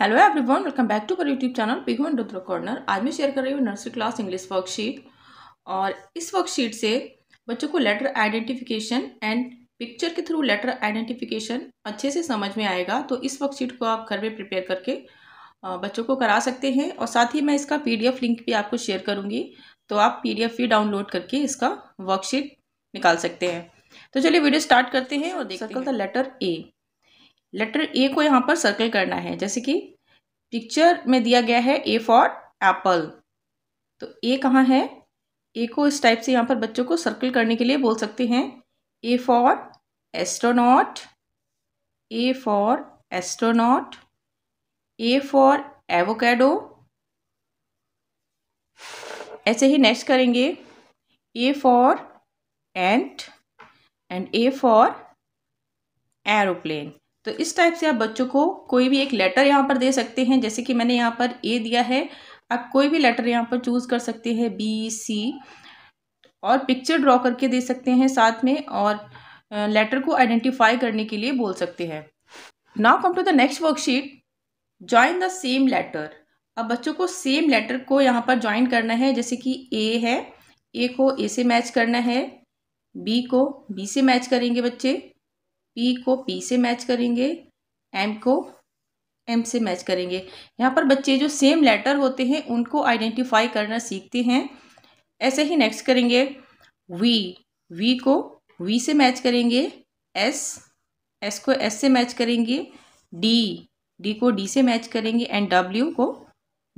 Hello everyone, welcome back to our YouTube channel Pihu and Rudra corner. आज मैं share कर रही हूँ नर्सरी क्लास इंग्लिश वर्कशीट, और इस वर्कशीट से बच्चों को लेटर आइडेंटिफिकेशन एंड पिक्चर के थ्रू लेटर आइडेंटिफिकेशन अच्छे से समझ में आएगा। तो इस वर्कशीट को आप घर में प्रिपेयर करके बच्चों को करा सकते हैं, और साथ ही मैं इसका PDF लिंक भी आपको शेयर करूँगी, तो आप PDF भी डाउनलोड करके इसका वर्कशीट निकाल सकते हैं। तो चलिए वीडियो स्टार्ट करते हैं और देखते हैं। लेटर A को यहाँ पर सर्कल करना है, जैसे कि पिक्चर में दिया गया है A फॉर एप्पल, तो A कहाँ है? A को इस टाइप से यहाँ पर बच्चों को सर्कल करने के लिए बोल सकते हैं। A for astronaut, A for astronaut, A for avocado. ऐसे ही नेक्स्ट करेंगे A for ant and A for aeroplane. तो इस टाइप से आप बच्चों को कोई भी एक लेटर यहाँ पर दे सकते हैं, जैसे कि मैंने यहाँ पर A दिया है, आप कोई भी लेटर यहाँ पर चूज़ कर सकते हैं B, C, और पिक्चर ड्रॉ करके दे सकते हैं साथ में, और लेटर को आइडेंटिफाई करने के लिए बोल सकते हैं। Now come to the next worksheet, join the same letter. अब बच्चों को सेम लेटर को यहाँ पर ज्वाइन करना है, जैसे कि A है, A को A से मैच करना है, B को B से मैच करेंगे बच्चे, P को P से मैच करेंगे, M को M से मैच करेंगे। यहाँ पर बच्चे जो सेम लेटर होते हैं उनको आइडेंटिफाई करना सीखते हैं। ऐसे ही नेक्स्ट करेंगे V, V को V से मैच करेंगे, S, S को S से मैच करेंगे, D, D को D से मैच करेंगे, एंड W को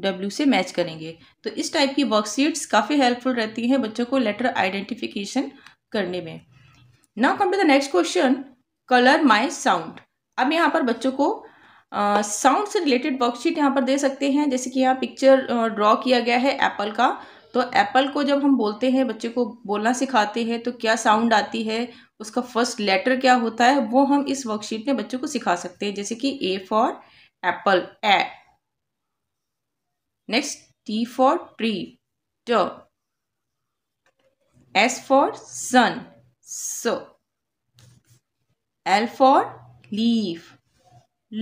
W से मैच करेंगे। तो इस टाइप की वर्कशीट्स काफ़ी हेल्पफुल रहती हैं बच्चों को लेटर आइडेंटिफिकेशन करने में। Now come to the next question, colour my sound. अब यहाँ पर बच्चों को साउंड से रिलेटेड वर्कशीट यहाँ पर दे सकते हैं, जैसे कि यहाँ पिक्चर ड्रॉ किया गया है एप्पल का, तो एप्पल को जब हम बोलते हैं, बच्चे को बोलना सिखाते हैं, तो क्या साउंड आती है, उसका फर्स्ट लेटर क्या होता है, वो हम इस वर्कशीट में बच्चों को सिखा सकते हैं, जैसे कि A for apple, A. Next T for tree, ट। S फॉर सन, स। L for leaf,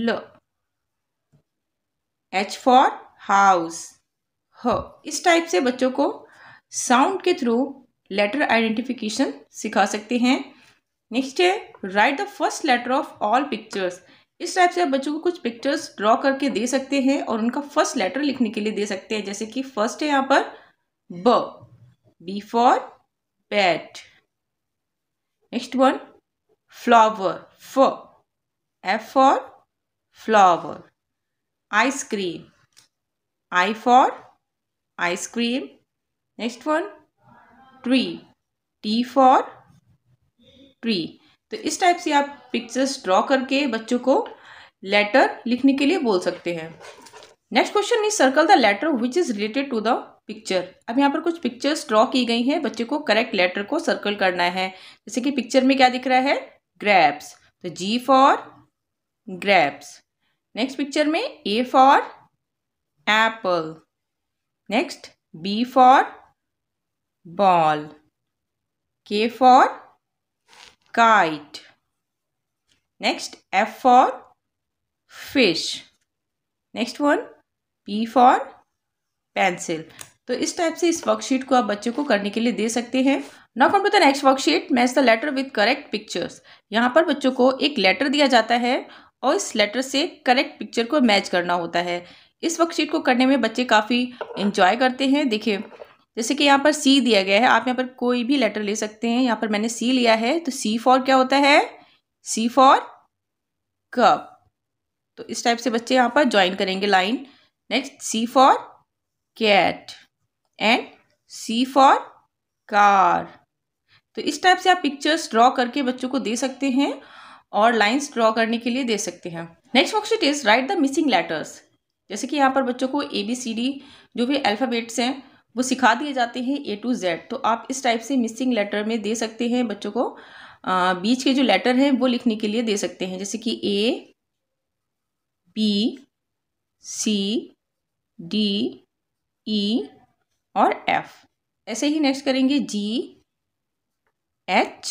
L। H for house, H। इस टाइप से बच्चों को साउंड के थ्रू लेटर आइडेंटिफिकेशन सिखा सकते हैं। नेक्स्ट है write the first letter of all pictures. इस टाइप से आप बच्चों को कुछ पिक्चर्स ड्रॉ करके दे सकते हैं और उनका फर्स्ट लेटर लिखने के लिए दे सकते हैं, जैसे कि फर्स्ट है यहाँ पर ब, B for bat. Next one flower, फ, F for flower. Ice cream, I for ice cream. Next one tree, T for tree. तो इस टाइप से आप पिक्चर्स ड्रॉ करके बच्चों को लेटर लिखने के लिए बोल सकते हैं। Next question is circle the letter which is related to the picture. अब यहाँ पर कुछ पिक्चर्स ड्रॉ की गई हैं, बच्चे को करेक्ट लेटर को सर्कल करना है, जैसे कि पिक्चर में क्या दिख रहा है? ग्रेप्स, तो G for grapes. Next picture में A for apple, next B for ball, K for kite, next F for fish, next one P for pencil. तो इस टाइप से इस वर्कशीट को आप बच्चों को करने के लिए दे सकते हैं। Now come to the next worksheet, match the letter with correct pictures. यहाँ पर बच्चों को एक लेटर दिया जाता है और इस लेटर से करेक्ट पिक्चर को मैच करना होता है। इस वर्कशीट को करने में बच्चे काफ़ी एंजॉय करते हैं। देखिए, जैसे कि यहाँ पर C दिया गया है, आप यहाँ पर कोई भी लेटर ले सकते हैं। यहाँ पर मैंने C लिया है, तो C फॉर क्या होता है? C for cup. तो इस टाइप से बच्चे यहाँ पर ज्वाइन करेंगे line. Next C for cat and C for car. तो इस टाइप से आप पिक्चर्स ड्रॉ करके बच्चों को दे सकते हैं और लाइंस ड्रॉ करने के लिए दे सकते हैं। Next worksheet is write the missing letters. जैसे कि यहाँ पर बच्चों को ABCD जो भी अल्फ़ाबेट्स हैं वो सिखा दिए जाते हैं A to Z, तो आप इस टाइप से मिसिंग लेटर में दे सकते हैं बच्चों को, बीच के जो लेटर हैं वो लिखने के लिए दे सकते हैं, जैसे कि A, B, C, D, E और F। ऐसे ही नेक्स्ट करेंगे G, H,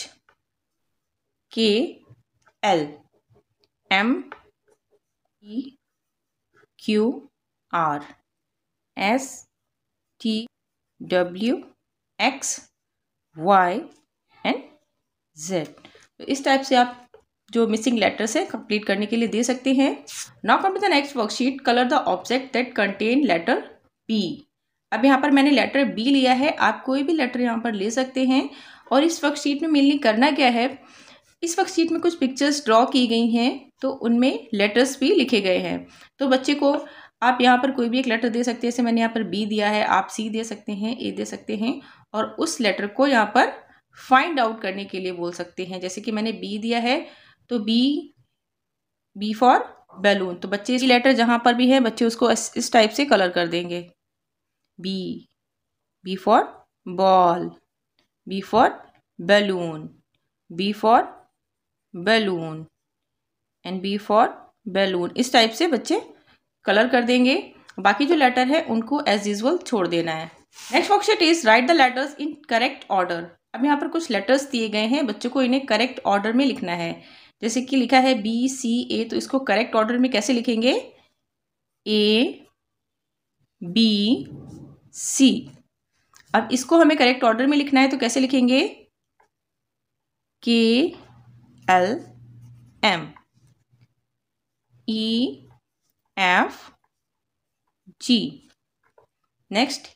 K, L, M, E, Q R S T W X Y and Z। तो इस टाइप से आप जो मिसिंग लेटर्स है कंप्लीट करने के लिए दे सकते हैं। Now come to the next worksheet, colour the object that contain letter B। अब यहाँ पर मैंने लेटर B लिया है, आप कोई भी लेटर यहाँ पर ले सकते हैं। और इस वर्कशीट में मेनली करना क्या है, इस वर्कशीट में कुछ पिक्चर्स ड्रॉ की गई हैं तो उनमें लेटर्स भी लिखे गए हैं। तो बच्चे को आप यहाँ पर कोई भी एक लेटर दे सकते हैं, जैसे मैंने यहाँ पर B दिया है, आप C दे सकते हैं, A दे सकते हैं, और उस लेटर को यहाँ पर फाइंड आउट करने के लिए बोल सकते हैं। जैसे कि मैंने B दिया है तो B फॉर बैलून। तो बच्चे इस लेटर जहाँ पर भी है बच्चे उसको इस टाइप से कलर कर देंगे। B for ball, B for balloon, B for balloon and B for balloon. इस टाइप से बच्चे कलर कर देंगे, बाकी जो लेटर है उनको एज यूजुअल छोड़ देना है। Next worksheet is write the letters in correct order. अब यहाँ पर कुछ लेटर्स दिए गए हैं, बच्चों को इन्हें करेक्ट ऑर्डर में लिखना है। जैसे कि लिखा है BCA, तो इसको करेक्ट ऑर्डर में कैसे लिखेंगे, ABC। अब इसको हमें करेक्ट ऑर्डर में लिखना है तो कैसे लिखेंगे, KLM EFG। Next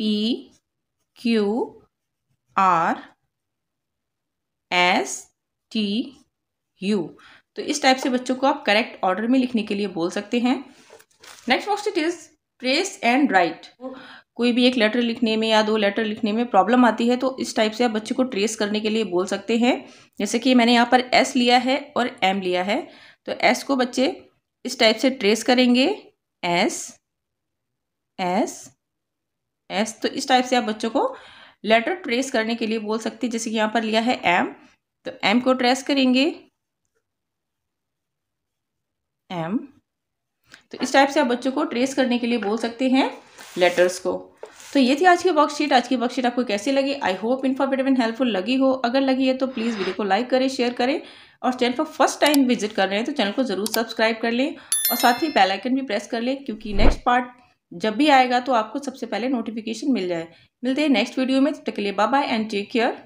PQRSTU। तो इस टाइप से बच्चों को आप करेक्ट ऑर्डर में लिखने के लिए बोल सकते हैं। Next worksheet is trace and write. कोई भी एक लेटर लिखने में या दो लेटर लिखने में प्रॉब्लम आती है तो इस टाइप से आप बच्चे को ट्रेस करने के लिए बोल सकते हैं। जैसे कि मैंने यहाँ पर S लिया है और M लिया है, तो S को बच्चे इस टाइप से ट्रेस करेंगे, S S S। तो इस टाइप से आप बच्चों को लेटर ट्रेस करने के लिए बोल सकते हैं। जैसे कि यहाँ पर लिया है M, तो M को ट्रेस करेंगे, M। तो इस टाइप से आप बच्चों को ट्रेस करने के लिए बोल सकते हैं लेटर्स को। तो ये थी आज की वर्कशीट। आज की वर्कशीट आपको कैसी लगी, I hope informative and helpful लगी हो। अगर लगी है तो प्लीज़ वीडियो को लाइक करें, शेयर करें, और चैनल पर फर्स्ट टाइम विजिट कर रहे हैं तो चैनल को ज़रूर सब्सक्राइब कर लें और साथ ही बेल आइकन भी प्रेस कर लें, क्योंकि नेक्स्ट पार्ट जब भी आएगा तो आपको सबसे पहले नोटिफिकेशन मिल जाए। मिलते हैं नेक्स्ट वीडियो में, तब तक के लिए bye bye and take care.